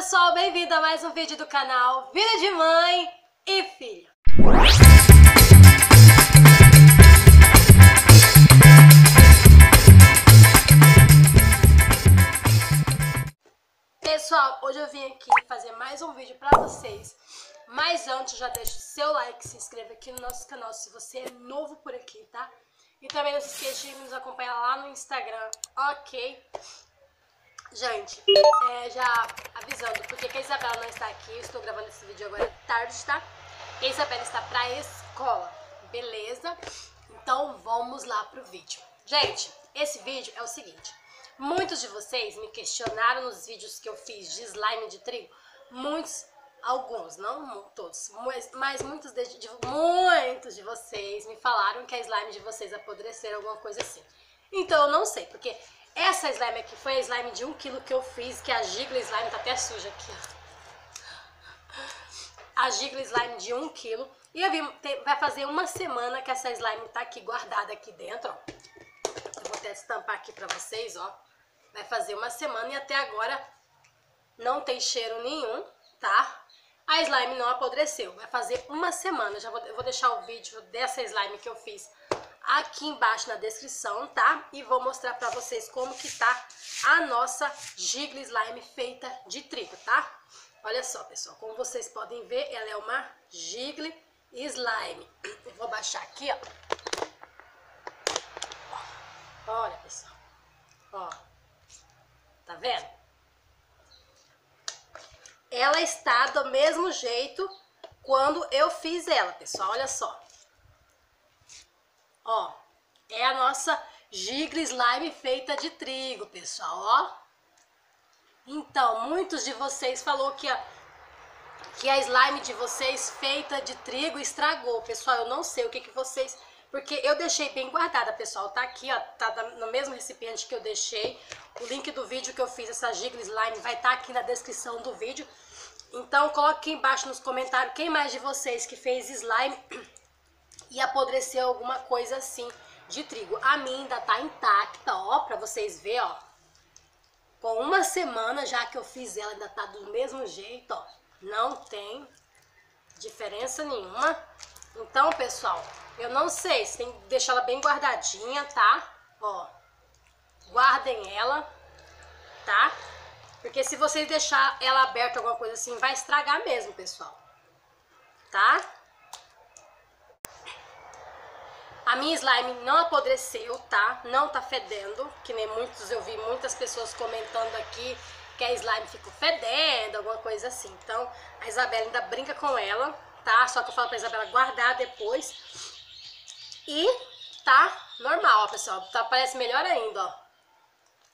pessoal, bem-vindo a mais um vídeo do canal Vida de Mãe e Filha. Pessoal, hoje eu vim aqui fazer mais um vídeo pra vocês, mas antes já deixa o seu like, se inscreva aqui no nosso canal se você é novo por aqui, tá? E também não se esqueça de nos acompanhar lá no Instagram, ok? Gente, já avisando, porque a Isabela não está aqui, eu estou gravando esse vídeo agora tarde, tá? A Isabela está pra escola, beleza? Então vamos lá pro vídeo. Gente, esse vídeo é o seguinte, muitos de vocês me questionaram nos vídeos que eu fiz de slime de trigo, alguns, não todos, mas muitos de vocês me falaram que a slime de vocês apodreceu, alguma coisa assim. Então eu não sei, porque essa slime aqui foi a slime de 1 kg que eu fiz, que a Jiggly slime tá até suja aqui, ó. A Giggly slime de 1 kg. E eu vai fazer uma semana que essa slime tá aqui guardada aqui dentro, ó. Eu vou até estampar aqui pra vocês, ó. Vai fazer uma semana e até agora não tem cheiro nenhum, tá? A slime não apodreceu. Vai fazer uma semana. Eu vou deixar o vídeo dessa slime que eu fiz aqui embaixo na descrição, tá? E vou mostrar pra vocês como que tá a nossa Giggly slime feita de trigo, tá? Olha só, pessoal, como vocês podem ver, ela é uma Jiggly slime. Eu vou baixar aqui, ó. Olha, pessoal. Ó. Tá vendo? Ela está do mesmo jeito quando eu fiz ela, pessoal. Olha só. Ó. É a nossa Jiggly slime feita de trigo, pessoal, ó. Então, muitos de vocês falaram que a slime de vocês feita de trigo estragou. Pessoal, eu não sei o que vocês... Porque eu deixei bem guardada, pessoal. Tá aqui, ó, tá no mesmo recipiente que eu deixei. O link do vídeo que eu fiz, essa Jiggly slime, vai estar aqui na descrição do vídeo. Então, coloque aqui embaixo nos comentários quem mais de vocês que fez slime e apodreceu alguma coisa assim de trigo. A minha ainda tá intacta, ó, pra vocês verem, ó. Com uma semana já que eu fiz ela, ainda tá do mesmo jeito, ó. Não tem diferença nenhuma. Então, pessoal, eu não sei, você tem que deixar ela bem guardadinha, tá? Ó, guardem ela, tá? Porque se vocês deixar ela aberta, alguma coisa assim, vai estragar mesmo, pessoal. Tá? A minha slime não apodreceu, tá? Não tá fedendo, que nem muitos, eu vi muitas pessoas comentando aqui que a slime ficou fedendo, alguma coisa assim. Então, a Isabela ainda brinca com ela, tá? Só que eu falo pra Isabela guardar depois. E tá normal, ó, pessoal. Tá, parece melhor ainda, ó.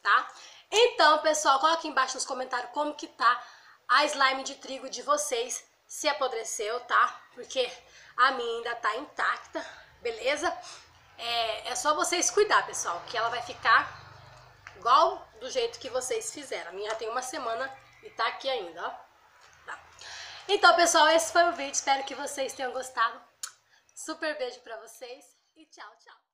Tá? Então, pessoal, coloca aqui embaixo nos comentários como que tá a slime de trigo de vocês, se apodreceu, tá? Porque a minha ainda tá intacta. Beleza? É só vocês cuidar, pessoal, que ela vai ficar igual do jeito que vocês fizeram. A minha tem uma semana e tá aqui ainda, ó. Tá. Então, pessoal, esse foi o vídeo. Espero que vocês tenham gostado. Super beijo pra vocês e tchau, tchau.